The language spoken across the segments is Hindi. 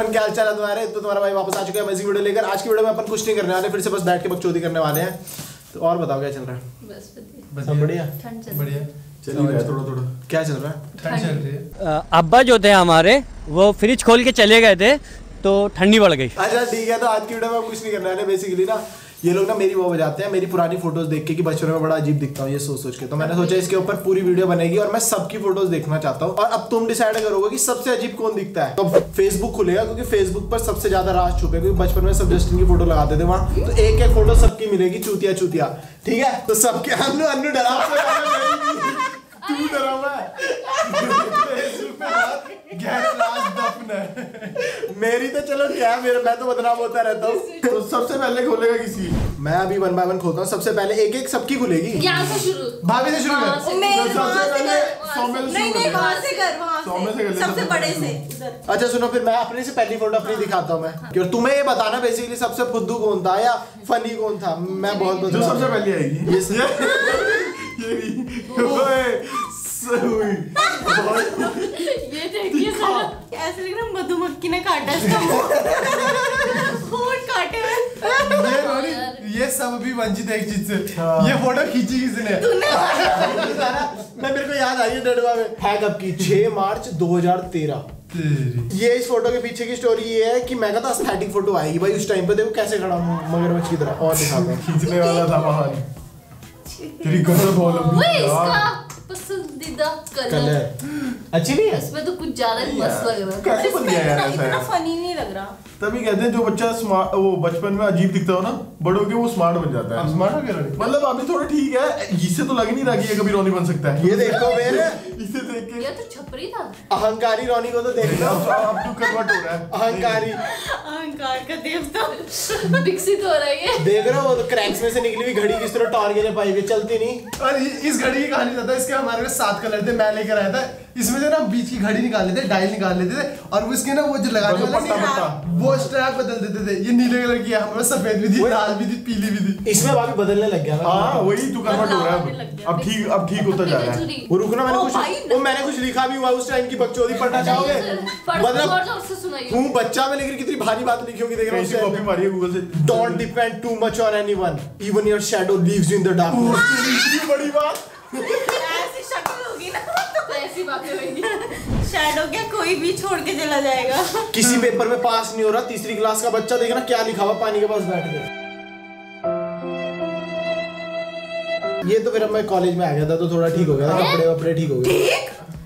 एवरीवन, क्या हाल चाल है तुम्हारे। तो तुम्हारा भाई वापस आ चुके हैं अमेजिंग वीडियो लेकर। आज की वीडियो में अपन कुछ नहीं करने वाले, फिर से बस बैठ के बकचोदी करने वाले हैं। तो और बताओ क्या चल रहा है। बस बढ़िया बढ़िया थोड़ा थोड़ा क्या चल रहा है। ठंड चल रही है। अब्बा जो थे हमारे वो फ्रिज खोल के चले गए थे तो ठंडी बढ़ गई। अच्छा ठीक है, तो आज की वीडियो में कुछ नहीं करने वाले। बेसिकली ना ये लोग ना मेरी वो बजाते हैं मेरी पुरानी फोटोज देख के कि बचपन में बड़ा अजीब दिखता हूँ, ये सोच के। तो मैंने सोचा इसके ऊपर पूरी वीडियो बनेगी और मैं सबकी फोटोज देखना चाहता हूँ। और अब तुम डिसाइड करोगे कि सबसे अजीब कौन दिखता है। तो फेसबुक खुलेगा क्योंकि फेसबुक पर सबसे ज्यादा राज छुपे, क्योंकि बचपन में सब जस्टिन की फोटो लगाते थे वहाँ। तो एक एक फोटो सबकी मिलेगी, चूतिया चूतिया। ठीक है, तो सबके अन्नू डरा तू डरा मेरी तो चलो क्या है, मैं तो बदनाम होता रहता हूँ। तो सबसे पहले खोलेगा किसी, मैं अभी वन बाय वन खोलता हूँ। सबसे पहले एक एक सबकी खुलेगी। भाभी से शुरू कर। सबसे पहले सौम्य से कर सबसे बड़े से। अच्छा सुनो, फिर मैं अपनी से पहली फोटो अपनी दिखाता हूँ मैं। तुम्हें ये बताना बेसिकली सबसे फुद्दू कौन था या फनी कौन था। मैं बहुत सबसे पहले आएगी ये देखिए सर, ऐसे लग रहा मधुमक्खी ने काटा इसका मुंह काटे हुए। ये सब भी वंचित एक चीज से। ये फोटो खींची किसी ने। मैं मेरे को याद आ गई डडवा में हैक अप की 6 मार्च 2013। ये इस फोटो के पीछे की स्टोरी ये है कि मैं कहता एस्थेटिक फोटो आएगी भाई। उस टाइम पे देखो कैसे खड़ा हूँ मगरमच्छ की तरह और दिखाता हूँ। खींचने वाला था महान तेरी कसम बोलो पसंदीदा कलर। अच्छी नहीं है इसमें तो कुछ ज्यादा ही मस्त लग रहा है। कैसे बन गया यार, इतना फनी नहीं लग रहा। तभी कहते हैं जो बच्चा स्मार्ट वो बचपन में अजीब दिखता हो ना, बड़ों के वो स्मार्ट बन जाता है। स्मार्ट हो गया मतलब अभी थोड़ा ठीक है, इससे तो लग नहीं रहा कि ये कभी रोनी बन सकता है। ये देखो मेरे इसे देख के ये तो छपरी था। अहंकारी रोनी को तो देख लो, अब तो कन्वर्ट हो रहा है। अहंकारी अहंकार का देवता विकसित हो रहा है। देख रहे हो वो तो क्रैक्स में से निकली हुई घड़ी किस तरह टार गिरे पाई, चलती नहीं। और इस घड़ी की कहानी ज्यादा इसके हमारे पास 7 कलर थे, मैं लेकर आया था। इसमें से ना बीच की घड़ी निकाल लेते, डायल निकाल लेते थे और वो इसके ना वो जो लगाने वाला वो स्ट्रैप बदल देते थे। ये नीले कलर की है, हमारे सफेद भी थी, लाल भी थी, पीली भी थी। इसमें वापस बदलने लग गया। हां वही तो कन्वर्ट हो रहा है अब ठीक होता जा रहा है। वो रुकना, मैंने कुछ लिखा भी हुआ उस टाइम की बकचोदी पढ़ना चाहोगे। मतलब हूं बच्चा में लेकर कितनी भारी बात लिखी होगी, देख रहा हूं इसकी कॉपी मारी है गूगल से। Don't depend too much on anyone, even your shadow leaves in the darkness. ये बड़ी बात ऐसी शक्ल होगी ना तो ऐसी बातें होगी। शैडो क्या कोई भी छोड़ के चला जाएगा। किसी पेपर में पास नहीं हो रहा, 3री क्लास का बच्चा देखना क्या लिखा हुआ पानी के पास बैठ के। ये तो फिर मैं कॉलेज में आ गया था तो थोड़ा ठीक हो गया था, कपड़े वपड़े ठीक हो गए।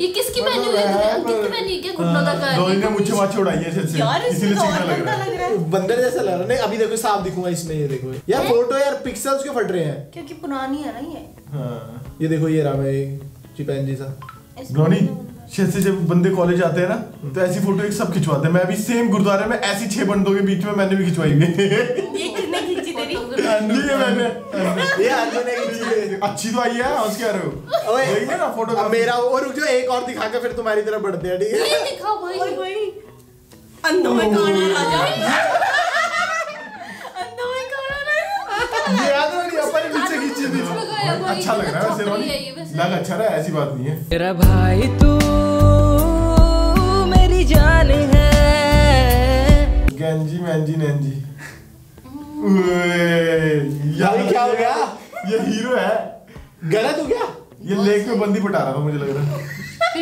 ये किसकी पहनी हुई है, किसकी पहनी है, क्या घुटनों का कर दो इनने मुझे मार छोड़ा ये ऐसे यार। इसलिए सीधा लग रहा है बंदर जैसा लग रहा है। नहीं अभी देखो साफ दिखूंगा इसमें। ये देखो यार फोटो यार पिक्सेल्स क्यों फट रहे हैं, क्योंकि पुरानी है ना ये। हां ये देखो ये रहा मैं चिपैंजी सा रोनी। जैसे जब बंदे कॉलेज आते हैं ना तो ऐसी फोटो एक सब खिंचवाते हैं। मैं अभी सेम गुरुद्वारे में ऐसी 6 बंदों के बीच में मैंने भी खिंचवाई हुई है। ये किसने खींची तेरी? ये मैंने, ये आज मैंने खींची। अच्छी तो आई है और क्या रहे हो ओए, देख ना फोटो अब मेरा। और रुक जाओ एक और दिखा के फिर तुम्हारी तरफ बढ़ते हैं। ठीक है ये दिखाओ भाई। ओए भाई अंधों में काला राजा, अंधों में काला राजा। ये याद है अपन नीचे खींची थी। अच्छा लग रहा है वैसे रोनी, लग अच्छा रहा है, ऐसी बात नहीं है। मेरा भाई तू जान है गंजी मंजी नंजी। यार क्या हो गया, ये हीरो है। गलत हो गया, ये लेक में बंदी पटा रहा था मुझे लग रहा है।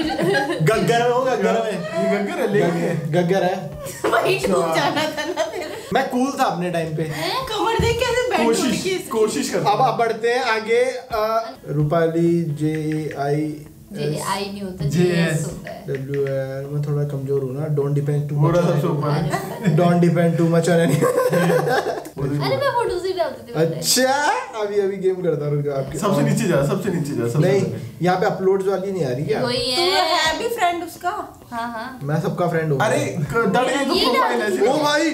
गग्गर होगा, गग्गर में ये गग्गर है, लेक में गग्गर है। वही डूब जाना था ना तेरा। मैं कूल था अपने टाइम पे। कमर देख के ऐसे बैठ के कोशिश कर। अब आप बढ़ते हैं आगे। रूपाली JI नहीं होता, JS होता है। WR मैं थोड़ा कमजोर हूं ना। डोंट डिपेंड टू मच, सबसे ऊपर don't depend too much on any. अरे मैं फोटो से डाल देती हूं। अच्छा अभी गेम करता हूं। आपके सबसे नीचे जा, सबसे नीचे जा। नहीं यहां पे अपलोड्स वाली नहीं आ रही क्या? वही है, तू है भी फ्रेंड उसका। हां हां मैं सबका फ्रेंड हूं। अरे डट गई तो प्रोफाइल ऐसे। ओ भाई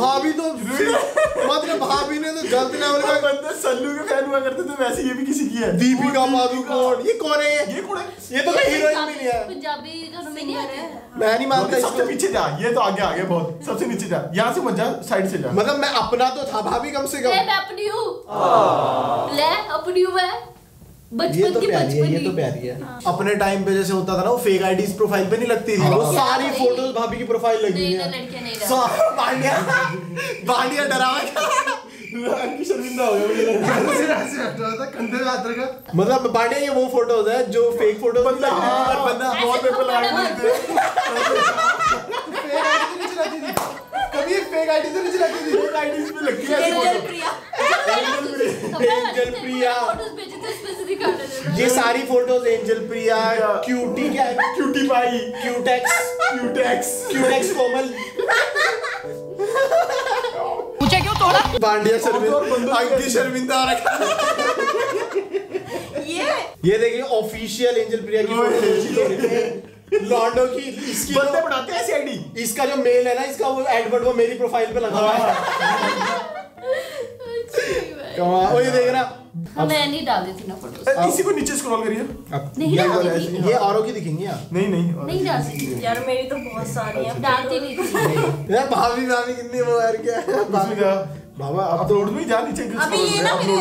भाभी तो मतलब भाभी ने तो गलत लेवल का बंदा सल्लू के फैन हुआ करते थे, वैसे ये भी किसी की है। दीपिका पादुकोण, ये कौन है? ये कौन है? ये तो हीरोइन भी नहीं है, पंजाबी गानों में नहीं आ रहा है। मैं नहीं मानता इसको। सबसे पीछे जा, ये तो आगे आ गया बहुत। सबसे नीचे जा, यहां से मत जा, साइड से जा। मतलब मैं अपना तो था भाभी कम से कम। मैं अपनी हूं ले, अपनी हूं मैं। अपने टाइम पे जैसे होता था ना, वो फेक आईडी प्रोफाइल पे नहीं लगती थी, वो सारी फोटोज भाभी की प्रोफाइल लगी है। मतलब पांड्या ये वो फोटोज है जो फेक फोटो बंदा वॉल पेपर लगा, कभी फेक आईडी से नहीं लगती थी, फेक आईडी पे लगती है एंजल प्रिया। ये सारी फोटोज एंजल प्रिया, क्यूटी, क्या है क्यूटी पाई, क्यूटेक्स, क्यूटेक्स, क्यूटेक्स कोमल, मुझे क्यों तोड़ा, पांड्या शर्मिंदा, अंकित शर्मिंदा रखा। ये देखिए ऑफिशियल एंजल प्रिया की फोटो लॉन्डो की, इसकी बंदे बनाते हैं ऐसी आईडी। इसका जो मेल है ना, इसका वो एडवर्ड वो मेरी प्रोफाइल पे लगा हुआ है। कमाल, ये देख रहा, मैं नहीं डाल देती ना फोटोस। इसी को नीचे स्क्रॉल करिए, नहीं डालेंगे, ये औरों की दिखेंगी यार, नहीं नहीं नहीं डाल सकती यार, मेरी तो बहुत सारी है, डालती नहीं यार। भाभी भाभी कितनी वो यार, क्या भाभी का बाबा अपलोड में जा नीचे, अभी ये ना मेरे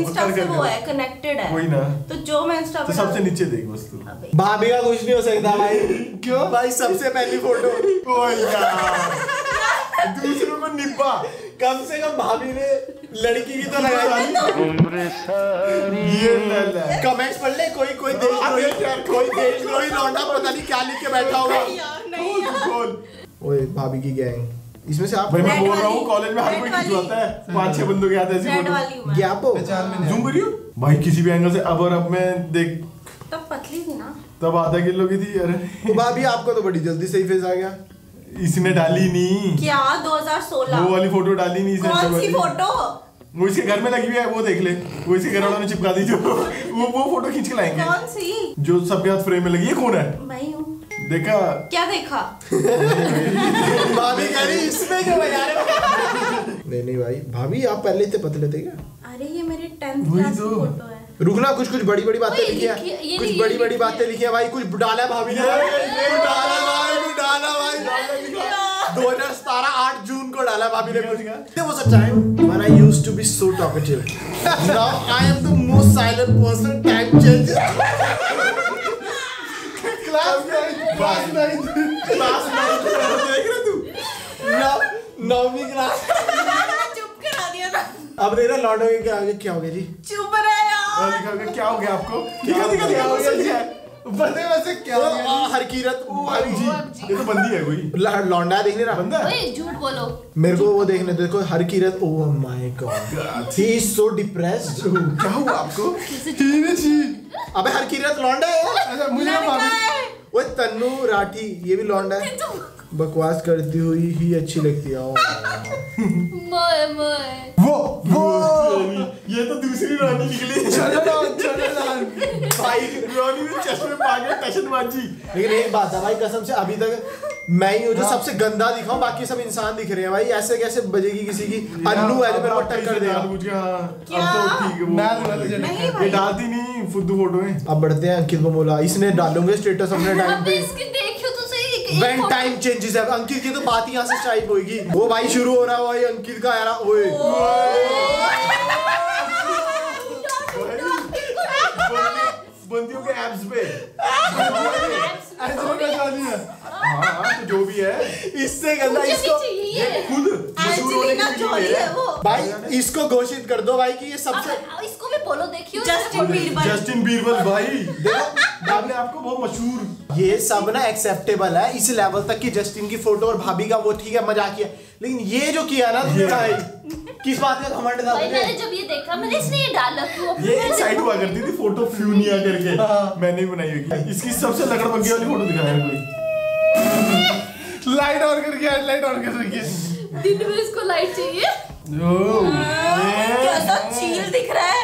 इंस्टा से वो है कनेक्टेड है, वही ना, तो जो मैं इंस्टा पे सबसे नीचे देख बस तू। भाभी का कुछ नहीं हो सकता भाई। क्यों भाई, सबसे पहली फोटो ओए यार, दूसरों को निब्बा, कम से कम भाभी ने लड़की की तो लगाई। ये कमेंट्स पढ़ ले, कोई कोई देशद्रोही लौंडा पता नहीं क्या लिख के बैठा होगा। भाभी की गैंग, इसमें से आप, मैं बोल रहा हूँ कॉलेज में हर कोई खिंचवाता है, 5-6 बंदों के आते हैं ऐसी फोटो। क्या आपको जूम करियो भाई किसी भी एंगल से। अब और अब मैं देख, तब पतली थी ना, तब 0.5 किलो की थी। अरे तो भाभी आपको तो बड़ी जल्दी सही फेस आ गया। इसने डाली नहीं क्या 2016 वो वाली फोटो, डाली नहीं इसने। कौन सी फोटो? वो इसके घर में लगी हुई है, वो देख ले, वो इसके घर वालों ने चिपका दी, जो वो फोटो खींच के लाएंगे। कौन सी? जो सबके हाथ फ्रेम में लगी है। कौन है? मैं हूँ। देखा क्या देखा? भाभी इसमें क्यों यार? नहीं नहीं भाई, भाभी आप पहले इतने पतले थे क्या? अरे ये मेरे 10th क्लास की फोटो है। रुकना, कुछ बड़ी-बड़ी बातें लिखी है, कुछ बड़ी-बड़ी बातें लिखी है भाई, कुछ डाला भाभी ने, डाला भाई, 2017 8 जून को डाला भाभी ने। कुछ वो सच्चा है, when I used to be so talkative, now I am the most silent person, time changes. देख रहा तू, नौवीं क्लास चुप करा दिया ना। अब देख रहा लॉन्डो के आगे क्या हो गया जी, चुप रहे यार, क्या हो गया आपको, क्या हो गया? बंदे वैसे क्या हरकीरत जी, ये तो बंदी है कोई, लौंडा देखने रहा बंदा। ओए झूठ बोलो, मेरे को वो देखने देखो Harkirat. Oh my god, he is so depressed. क्या हुआ आपको? अबे हरकीरत लौंडा है, मुझे ओए तन्नू राठी, ये भी लौंडा है, बकवास करती हुई ही अच्छी लगती है। वो ये तो दूसरी रानी निकली, भाई रानी में चश्मे पागे टशनबाजी। लेकिन एक बात है भाई, कसम से अभी तक मैं ही हूँ जो सबसे गंदा दिखा हूँ, बाकी सब इंसान दिख रहे हैं भाई। ऐसे कैसे बजेगी किसी की? अन्नू है जो मेरे को टक्कर देगा। ये डालती नहीं फुद्दू फोटो में। अब बढ़ते हैं अंकित बमोला, इसने डालूंगे स्टेटस अपने टाइम पे, व्हेन टाइम चेंजेस है। अंकित की तो बात ही यहाँ से स्टार्ट होगी। वो भाई शुरू हो रहा है भाई अंकित का यार, बंदियों के एब्स पे तो जो भी है, इससे गंदा इसको ये खुद मशहूर होने की वीडियो है वो। भाई इसको घोषित कर दो भाई कि ये सबसे, इसको भी बोलो देखियो जस्टिन बीरबल भाई। देखो आपने आपको बहुत मशहूर, ये सब ना एक्सेप्टेबल है इस लेवल तक कि जस्टिन की फोटो और भाभी का वो ठीक है, मजाक किया, लेकिन ये जो किया ना किस बात का घमंड था? मैंने जब ये देखा, मैंने इसने ये डाला क्यों? ये एक्साइट हुआ करती थी फोटो फ्लूनिया करके, मैंने बनाई होगी। इसकी सबसे लकड़बग्गी वाली फोटो दिखाया है कोई, लाइट ऑन करके, हेडलाइट ऑन करके, दिन में इसको लाइट चाहिए। क्या चील दिख रहा है,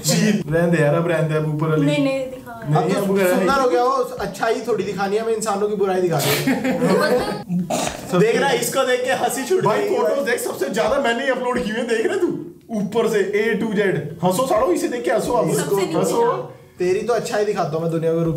चील रहने यार, अब रहने ऊपर वाली नहीं दिखा, अब सुंदर हो गया हो, अच्छाई थोड़ी दिखानी है, मैं इंसानों की बुराई दिखा रहा। देख रहा है, इसको देख के हंसी छूट भाई। फोटो देख सबसे ज्यादा मैंने ही अपलोड की है, देख रहे तू ऊपर से A to Z। हंसो साड़ो, इसे देख के हंसो, आप इसको हंसो। तेरी तो अच्छा ही दिखाता हूं मैं दुनिया को, रुक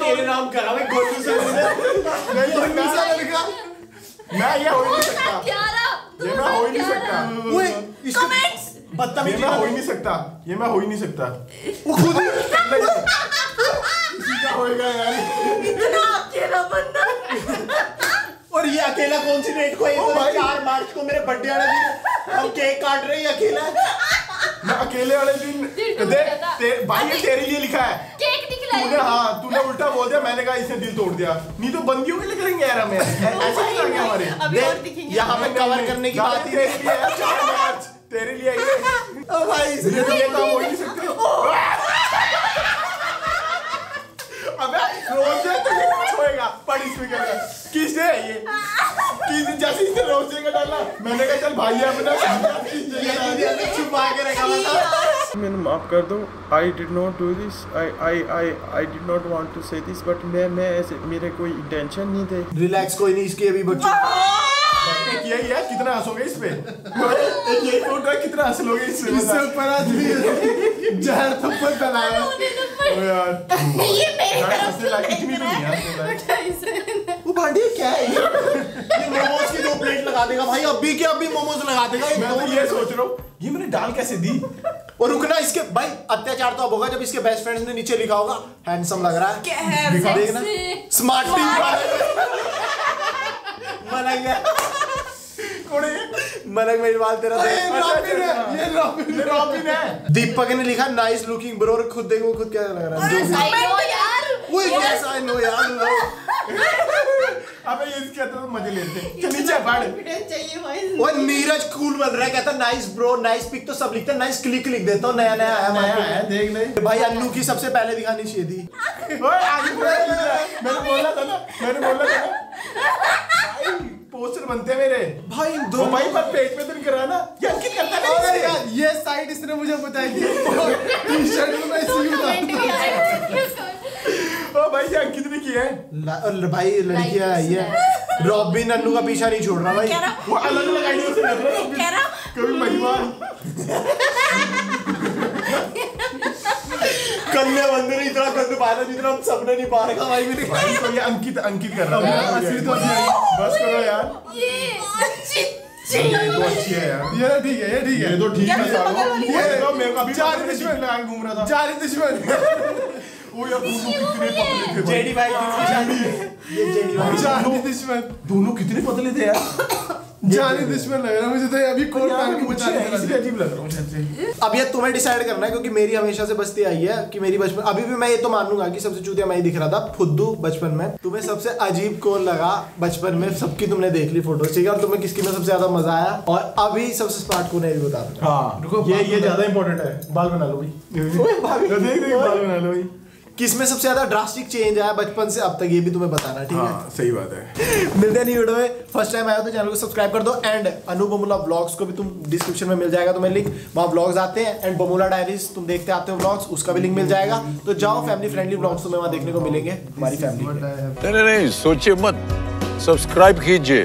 तेरे नाम करा मैं गोलू से लिखा मैं ये हो ही नहीं सकता ये मैं हो ही नहीं सकता कमेंट्स बदतमीजी मैं हो ही नहीं सकता ये मैं हो ही नहीं सकता वो खुद क्या होएगा यार इतना अकेला बंदा और ये अकेला कौन सी डेट को 4 मार्च को मेरे बर्थडे वाले दिन हम केक काट रहे हैं अकेला मैं अकेले वाले दिन देख भाई ये तेरे लिए लिखा है केक तूने हाँ तूने उल्टा बोल दिया मैंने कहा इसने दिल तोड़ दिया नहीं तो बंदियों के लिए करेंगे यार हमें ऐसा ही करेंगे हमारे यहाँ पे कवर करने की बात ही है 4 मार्च तेरे लिए भाई इसलिए काम हो नहीं सकते अबे रोज़ छोएगा पड़ी स्पीकर में किसे ये किस जैसे इसने रोज़ का डाला मैंने कहा चल भाई अपना ये छुपा के रखा था मैंने माफ कर दो I did not do this I did not want to say this but मैं ऐसे मेरे कोई इंटेंशन नहीं थे रिलैक्स कोई नहीं इसके अभी बच्चों किया ही है कितना हंसोगे इस पे ये फोटो है कितना हंस लोगे इससे ऊपर आदमी जहर थप्पड़ बनाया ओ यार ये मेरे से लाइक इतनी नहीं है वो भांडी क्या है ये मोमोज की 2 प्लेट लगा देगा भाई अभी के अभी मोमोज लगा देगा मैं ये सोच रहा हूं ये मैंने डाल कैसे दी और रुकना इसके भाई अत्याचार तो अब होगा जब इसके बेस्ट फ्रेंड्स ने नीचे लिखा होगा हैंडसम लग रहा है क्या है दिखा देखना स्मार्ट टीम वाला गया मलक मेरी बाल तेरा ये रॉबिन है दीपक ने लिखा नाइस लुकिंग ब्रो और खुद देखो खुद क्या लग रहा है अबे ये इसके तो मजे लेते हैं नीचे पढ़ और नीरज कूल बन रहा है कहता नाइस ब्रो नाइस पिक तो सब लिखते हैं नाइस क्लिक लिख देता हूँ नया नया आया देख ले भाई अन्नू की सबसे पहले दिखानी चाहिए थी मैंने बोला था ना पोस्टर बनते मेरे भाई दो भाई पर पेज पे तो करा ना यकीन करता नहीं यार ये साइड इसने मुझे बताई टी-शर्ट में मैं इसी ओ भाई यार कितने की है और भाई लड़कियां आई है रॉबिन अन्नू का पीछा नहीं छोड़ रहा भाई वो अलग अलग आईडी से लग रहा है कह रहा कभी महिमा कन्या बंदे ने इतना कर पाया जितना हम सबने नहीं पा रखा भाई मेरे भाई को ये अंकित कर रहा हूं असली तो नहीं बस करो यार ये तो अच्छी है यार ये ठीक है ये तो ठीक है यार मेरे को अभी चार दुश्मन वो यार दोनों कितने पतले थे यार जाने दुश्मन लग रहा मुझे तो अभी कोट पहन के मुझे अजीब लग रहा हूं अब ये तुम्हें डिसाइड करना है क्योंकि मेरी हमेशा से बस्ती आई है कि मेरी बचपन अभी भी मैं ये तो मानूंगा कि सबसे चूतिया मैं ही दिख रहा था फुद्दू बचपन में तुम्हें सबसे अजीब कौन लगा बचपन में सबकी तुमने देख ली फोटो ठीक है और तुम्हें किसकी में सबसे ज्यादा मजा आया और अभी सबसे स्मार्ट कौन है ये बता दो हां ये ज्यादा इंपॉर्टेंट है बाल बना लो भाई ओए भाभी देख बाल बना लो भाई किसमें सबसे ज्यादा ड्रास्टिक चेंज आया बचपन से अब तक ये भी तुम्हें बताना ठीक है हाँ, सही बात है मिलते हैं नई वीडियो में फर्स्ट टाइम आया तो चैनल को सब्सक्राइब कर दो एंड अनु बमुला व्लॉग्स को भी तुम डिस्क्रिप्शन में मिल जाएगा तुम्हें लिंक वहाँ व्लॉग्स आते हैं एंड बमुला डायरीज तुम देखते आते हो व्लॉग्स उसका भी लिंक मिल जाएगा तो जाओ फैमिली फ्रेंडली व्लॉग्स तुम्हें वहाँ देखने को मिलेंगे हमारी फैमिली सोचिए मत सब्सक्राइब कीजिए।